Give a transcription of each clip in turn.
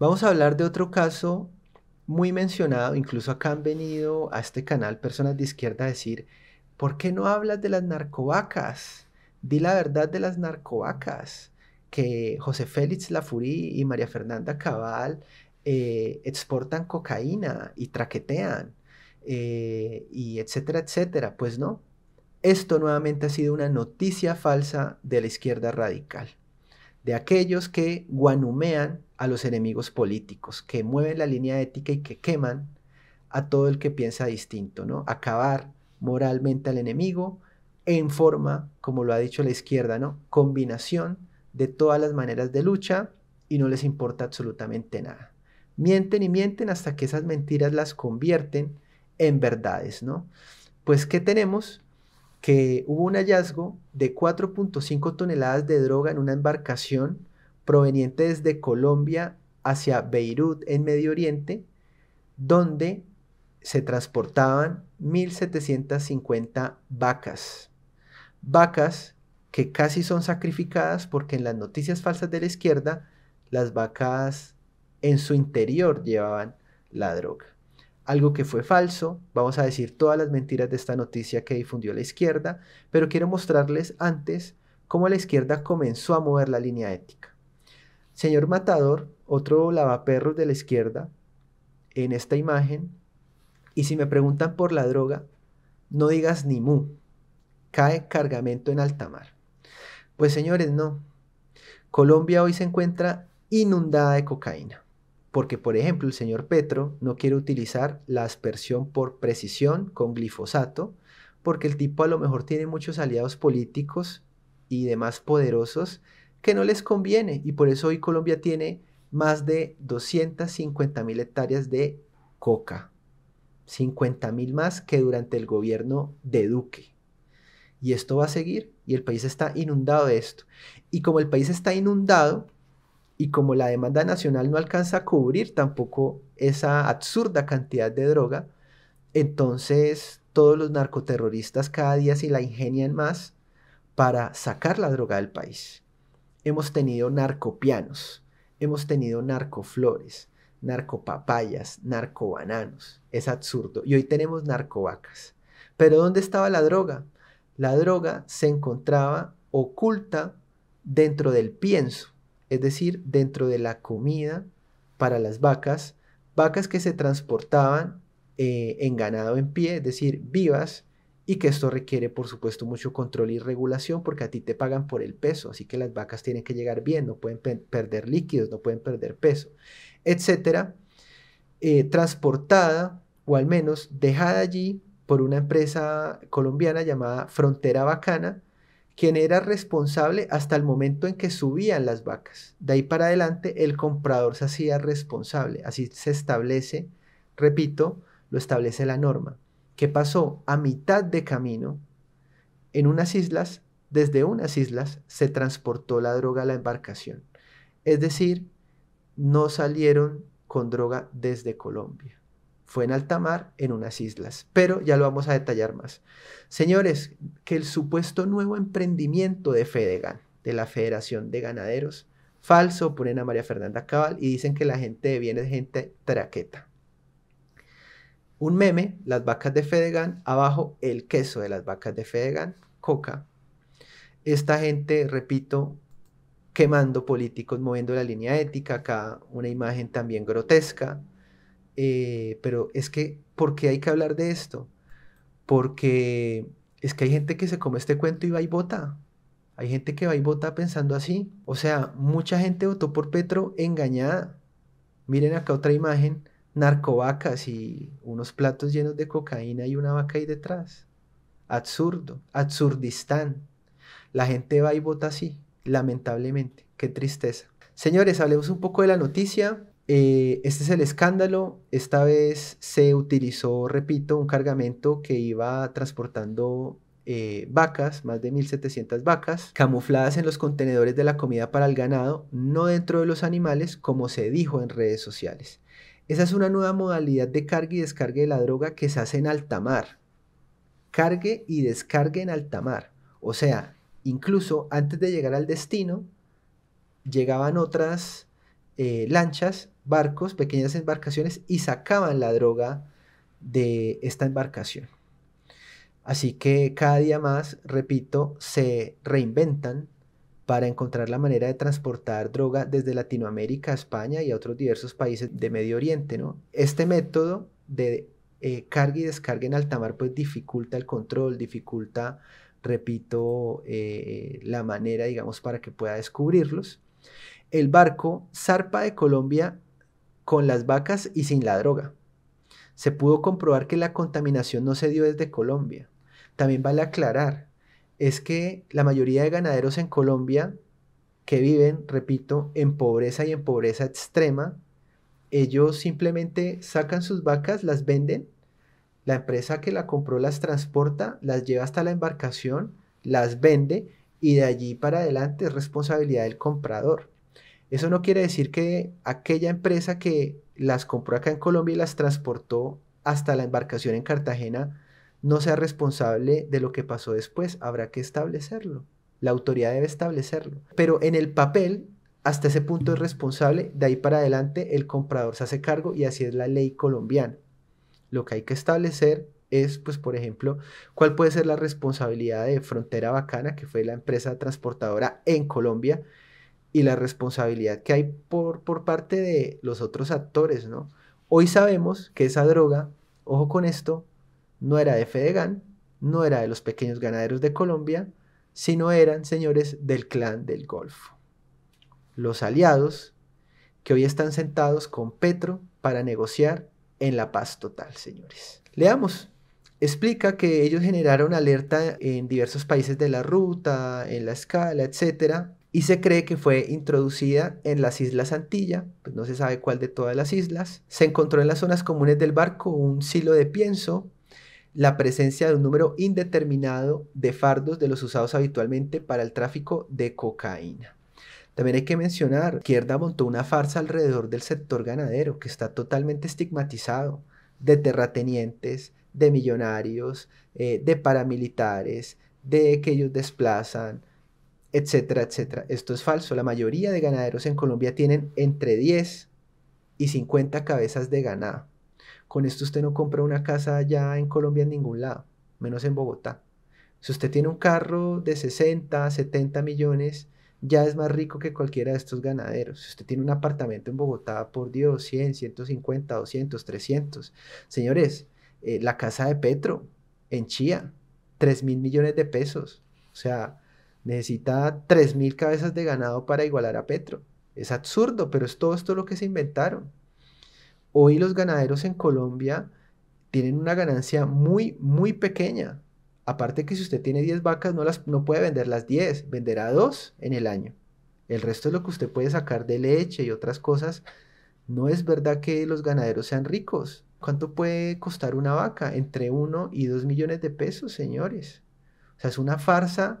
Vamos a hablar de otro caso muy mencionado, incluso acá han venido a este canal personas de izquierda a decir, ¿por qué no hablas de las narcovacas? Di la verdad de las narcovacas, que José Félix Lafaurie y María Fernanda Cabal exportan cocaína y traquetean, y etcétera, etcétera. Pues no, esto nuevamente ha sido una noticia falsa de la izquierda radical, de aquellos que guanumean a los enemigos políticos, que mueven la línea ética y que queman a todo el que piensa distinto, ¿no? Acabar moralmente al enemigo en forma, como lo ha dicho la izquierda, ¿no? Combinación de todas las maneras de lucha, y no les importa absolutamente nada. Mienten y mienten hasta que esas mentiras las convierten en verdades, ¿no? Pues, ¿qué tenemos? Que hubo un hallazgo de 4.5 toneladas de droga en una embarcación proveniente desde Colombia hacia Beirut, en Medio Oriente, donde se transportaban 1.750 vacas. Vacas que casi son sacrificadas porque en las noticias falsas de la izquierda, las vacas en su interior llevaban la droga. Algo que fue falso, vamos a decir todas las mentiras de esta noticia que difundió la izquierda, pero quiero mostrarles antes cómo la izquierda comenzó a mover la línea ética. Señor Matador, otro lavaperros de la izquierda, en esta imagen, y si me preguntan por la droga, no digas ni mu, cae cargamento en alta mar. Pues señores, no. Colombia hoy se encuentra inundada de cocaína, porque por ejemplo el señor Petro no quiere utilizar la aspersión por precisión con glifosato, porque el tipo a lo mejor tiene muchos aliados políticos y demás poderosos que no les conviene, y por eso hoy Colombia tiene más de 250.000 hectáreas de coca, 50.000 más que durante el gobierno de Duque. Y esto va a seguir, y el país está inundado de esto. Y como el país está inundado, y como la demanda nacional no alcanza a cubrir tampoco esa absurda cantidad de droga, entonces todos los narcoterroristas cada día se la ingenian más para sacar la droga del país. Hemos tenido narcopianos, hemos tenido narcoflores, narcopapayas, narcobananos, es absurdo. Y hoy tenemos narcovacas. ¿Pero dónde estaba la droga? La droga se encontraba oculta dentro del pienso, es decir, dentro de la comida para las vacas, vacas que se transportaban en ganado en pie, es decir, vivas, y que esto requiere, por supuesto, mucho control y regulación, porque a ti te pagan por el peso, así que las vacas tienen que llegar bien, no pueden perder líquidos, no pueden perder peso, etc. Transportada, o al menos dejada allí por una empresa colombiana llamada Frontera Bacana, quien era responsable hasta el momento en que subían las vacas. De ahí para adelante el comprador se hacía responsable. Así se establece, repito, lo establece la norma. ¿Qué pasó? A mitad de camino, en unas islas, desde unas islas, se transportó la droga a la embarcación. Es decir, no salieron con droga desde Colombia. Fue en alta mar, en unas islas, pero ya lo vamos a detallar más. Señores, que el supuesto nuevo emprendimiento de FEDEGAN, de la Federación de Ganaderos, falso, ponen a María Fernanda Cabal y dicen que la gente de bien es gente traqueta. Un meme, las vacas de FEDEGAN, abajo el queso de las vacas de FEDEGAN, coca. Esta gente, repito, quemando políticos, moviendo la línea ética, acá una imagen también grotesca. Pero es que, ¿por qué hay que hablar de esto? Porque es que hay gente que se come este cuento y va y vota. Hay gente que va y vota pensando así. O sea, mucha gente votó por Petro engañada. Miren acá otra imagen, narcovacas y unos platos llenos de cocaína y una vaca ahí detrás. Absurdo, absurdistán. La gente va y vota así, lamentablemente. Qué tristeza. Señores, hablemos un poco de la noticia. Este es el escándalo. Esta vez se utilizó, repito, un cargamento que iba transportando vacas, más de 1.700 vacas, camufladas en los contenedores de la comida para el ganado, no dentro de los animales, como se dijo en redes sociales. Esa es una nueva modalidad de carga y descargue de la droga que se hace en alta mar. Cargue y descargue en alta mar. O sea, incluso antes de llegar al destino, llegaban otras lanchas, barcos, pequeñas embarcaciones, y sacaban la droga de esta embarcación. Así que cada día más, repito, se reinventan para encontrar la manera de transportar droga desde Latinoamérica a España y a otros diversos países de Medio Oriente, ¿no? Este método de carga y descarga en alta mar pues dificulta el control, dificulta, repito, la manera, digamos, para que pueda descubrirlos. El barco zarpa de Colombia con las vacas y sin la droga. Se pudo comprobar que la contaminación no se dio desde Colombia. También vale aclarar, es que la mayoría de ganaderos en Colombia que viven, repito, en pobreza y en pobreza extrema, ellos simplemente sacan sus vacas, las venden, la empresa que la compró las transporta, las lleva hasta la embarcación, las vende y de allí para adelante es responsabilidad del comprador. Eso no quiere decir que aquella empresa que las compró acá en Colombia y las transportó hasta la embarcación en Cartagena no sea responsable de lo que pasó después, habrá que establecerlo, la autoridad debe establecerlo, pero en el papel hasta ese punto es responsable, de ahí para adelante el comprador se hace cargo y así es la ley colombiana. Lo que hay que establecer es, pues por ejemplo, cuál puede ser la responsabilidad de Frontera Bacana, que fue la empresa transportadora en Colombia, y la responsabilidad que hay por parte de los otros actores, ¿no? Hoy sabemos que esa droga, ojo con esto, no era de FEDEGAN, no era de los pequeños ganaderos de Colombia, sino eran, señores, del Clan del Golfo. Los aliados que hoy están sentados con Petro para negociar en la paz total, señores. Leamos. Explica que ellos generaron alerta en diversos países de la ruta, en la escala, etc. Y se cree que fue introducida en las Islas Antilla, pues no se sabe cuál de todas las islas. Se encontró en las zonas comunes del barco un silo de pienso, la presencia de un número indeterminado de fardos de los usados habitualmente para el tráfico de cocaína. También hay que mencionar, la izquierda montó una farsa alrededor del sector ganadero que está totalmente estigmatizado, de terratenientes, de millonarios, de paramilitares, de que ellos desplazan, etcétera, etcétera. Esto es falso. La mayoría de ganaderos en Colombia tienen entre 10 y 50 cabezas de ganado. Con esto usted no compra una casa allá en Colombia en ningún lado, menos en Bogotá. Si usted tiene un carro de 60, 70 millones, ya es más rico que cualquiera de estos ganaderos. Si usted tiene un apartamento en Bogotá, por Dios, 100, 150, 200, 300. Señores, la casa de Petro en Chía, 3.000 millones de pesos. O sea, necesita 3.000 cabezas de ganado para igualar a Petro. Es absurdo, pero es todo esto lo que se inventaron. Hoy los ganaderos en Colombia tienen una ganancia muy, muy pequeña. Aparte que si usted tiene 10 vacas, no puede vender las 10, venderá 2 en el año. El resto es lo que usted puede sacar de leche y otras cosas. No es verdad que los ganaderos sean ricos. ¿Cuánto puede costar una vaca? Entre 1 y 2 millones de pesos, señores. O sea, es una farsa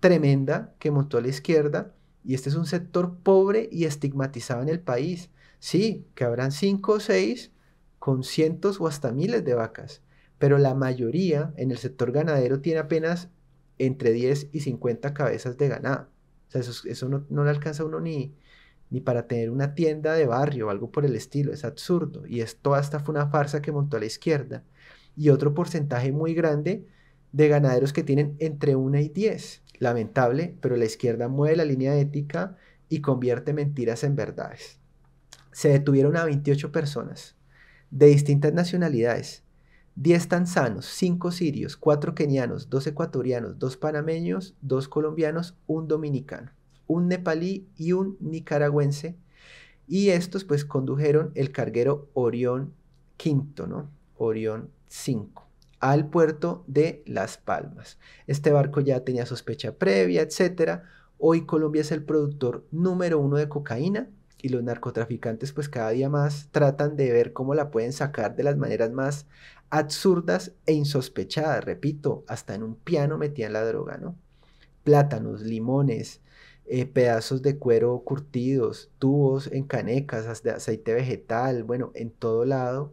tremenda que montó a la izquierda y este es un sector pobre y estigmatizado en el país. Sí, que habrán 5 o 6 con cientos o hasta miles de vacas, pero la mayoría en el sector ganadero tiene apenas entre 10 y 50 cabezas de ganado. O sea, eso no le alcanza a uno ni para tener una tienda de barrio o algo por el estilo. Es absurdo. Y esto hasta fue una farsa que montó a la izquierda. Y otro porcentaje muy grande de ganaderos que tienen entre 1 y 10. Lamentable, pero la izquierda mueve la línea ética y convierte mentiras en verdades. Se detuvieron a 28 personas de distintas nacionalidades. 10 tanzanos, 5 sirios, 4 kenianos, 2 ecuatorianos, 2 panameños, 2 colombianos, 1 dominicano, 1 nepalí y 1 nicaragüense. Y estos pues condujeron el carguero Orión V, ¿no? Orión V, al puerto de Las Palmas. Este barco ya tenía sospecha previa, etc. Hoy Colombia es el productor número 1 de cocaína. Y los narcotraficantes pues cada día más tratan de ver cómo la pueden sacar de las maneras más absurdas e insospechadas. Repito, hasta en un piano metían la droga, ¿no? Plátanos, limones, pedazos de cuero curtidos, tubos en canecas, de aceite vegetal, bueno, en todo lado,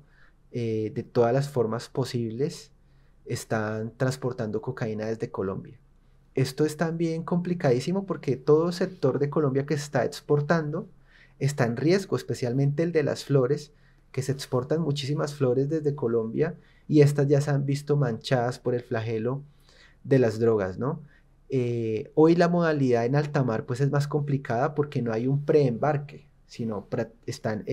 de todas las formas posibles, están transportando cocaína desde Colombia. Esto es también complicadísimo porque todo sector de Colombia que está exportando está en riesgo, especialmente el de las flores, que se exportan muchísimas flores desde Colombia y estas ya se han visto manchadas por el flagelo de las drogas, ¿no? Hoy la modalidad en alta mar pues es más complicada porque no hay un preembarque, sino están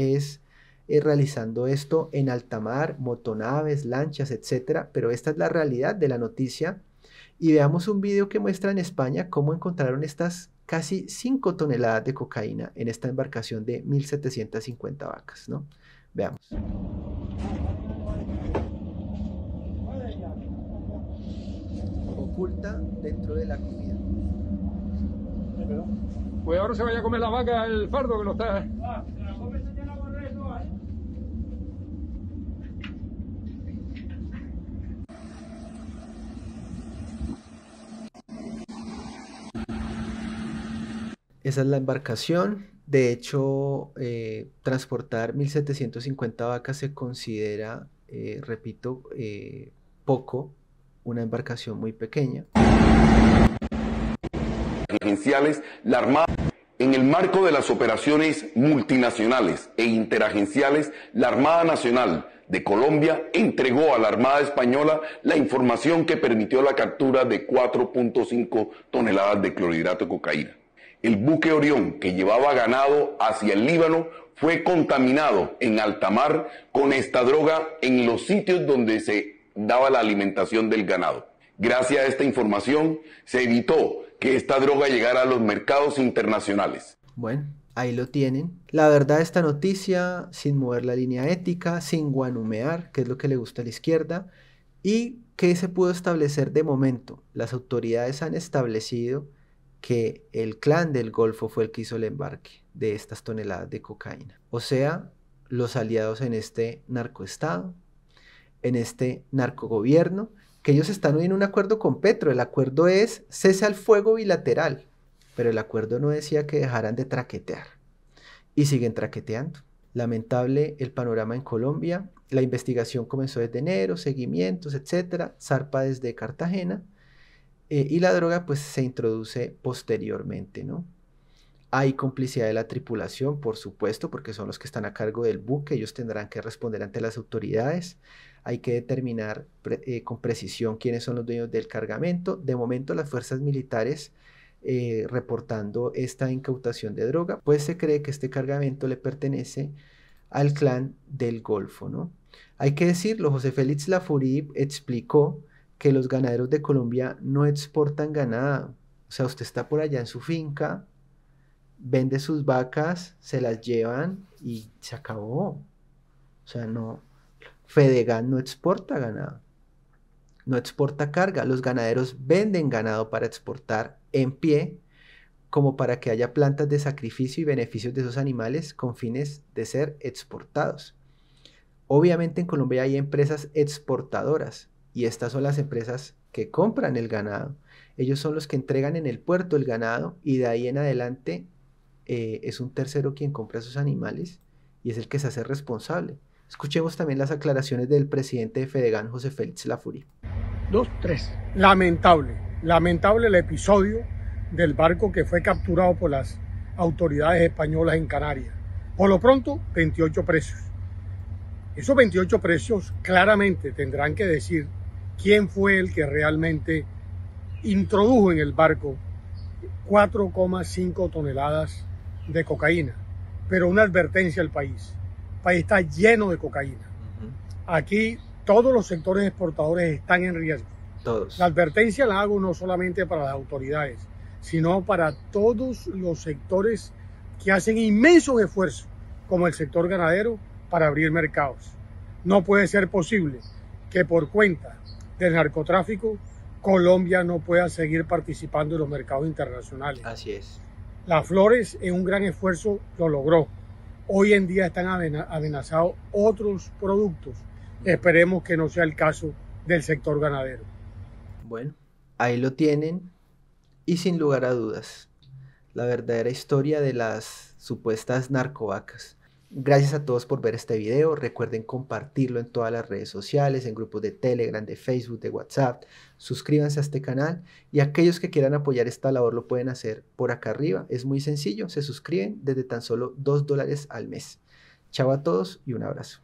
realizando esto en alta mar, motonaves, lanchas, etcétera, pero esta es la realidad de la noticia. Y veamos un video que muestra en España cómo encontraron estas casi 5 toneladas de cocaína en esta embarcación de 1.750 vacas, ¿no? Veamos. Oculta dentro de la comida. Pues ahora se vaya a comer la vaca el fardo que lo está. Ah, se la come señora Borrego, ¿eh? Esa es la embarcación. De hecho, transportar 1.750 vacas se considera, repito, poco, una embarcación muy pequeña. Agenciales, la Armada, en el marco de las operaciones multinacionales e interagenciales, la Armada Nacional de Colombia entregó a la Armada Española la información que permitió la captura de 4.5 toneladas de clorhidrato de cocaína. El buque Orión, que llevaba ganado hacia el Líbano, fue contaminado en alta mar con esta droga en los sitios donde se daba la alimentación del ganado. Gracias a esta información se evitó que esta droga llegara a los mercados internacionales. Bueno, ahí lo tienen. La verdad, esta noticia, sin mover la línea ética, sin guanumear, que es lo que le gusta a la izquierda, y que se pudo establecer de momento. Las autoridades han establecido que el Clan del Golfo fue el que hizo el embarque de estas toneladas de cocaína. O sea, los aliados en este narcoestado, en este narcogobierno, que ellos están hoy en un acuerdo con Petro. El acuerdo es cese al fuego bilateral, pero el acuerdo no decía que dejaran de traquetear. Y siguen traqueteando. Lamentable el panorama en Colombia. La investigación comenzó desde enero, seguimientos, etcétera, zarpa desde Cartagena. Y la droga pues se introduce posteriormente, ¿no? Hay complicidad de la tripulación, por supuesto, porque son los que están a cargo del buque, ellos tendrán que responder ante las autoridades. Hay que determinar con precisión quiénes son los dueños del cargamento. De momento las fuerzas militares reportando esta incautación de droga, pues se cree que este cargamento le pertenece al Clan del Golfo, ¿no? Hay que decirlo, José Félix Lafaurie explicó que los ganaderos de Colombia no exportan ganado. O sea, usted está por allá en su finca, vende sus vacas, se las llevan y se acabó. O sea, no, FEDEGAN no exporta ganado, no exporta carga. Los ganaderos venden ganado para exportar en pie, como para que haya plantas de sacrificio y beneficios de esos animales con fines de ser exportados. Obviamente en Colombia hay empresas exportadoras, y estas son las empresas que compran el ganado. Ellos son los que entregan en el puerto el ganado y de ahí en adelante es un tercero quien compra esos animales y es el que se hace responsable. Escuchemos también las aclaraciones del presidente de FEDEGAN, José Félix Lafaurie. 2, 3. Lamentable el episodio del barco que fue capturado por las autoridades españolas en Canarias. Por lo pronto, 28 presos. Esos 28 presos claramente tendrán que decir quién fue el que realmente introdujo en el barco 4,5 toneladas de cocaína. Pero una advertencia al país. El país está lleno de cocaína. Aquí todos los sectores exportadores están en riesgo. Todos. La advertencia la hago no solamente para las autoridades, sino para todos los sectores que hacen inmensos esfuerzos, como el sector ganadero, para abrir mercados. No puede ser posible que por cuenta del narcotráfico Colombia no pueda seguir participando en los mercados internacionales. Así es. Las flores en un gran esfuerzo lo logró. Hoy en día están amenazados otros productos. Esperemos que no sea el caso del sector ganadero. Bueno, ahí lo tienen y sin lugar a dudas, la verdadera historia de las supuestas narcovacas. Gracias a todos por ver este video. Recuerden compartirlo en todas las redes sociales, en grupos de Telegram, de Facebook, de WhatsApp. Suscríbanse a este canal y aquellos que quieran apoyar esta labor lo pueden hacer por acá arriba. Es muy sencillo, se suscriben desde tan solo $2 al mes. Chao a todos y un abrazo.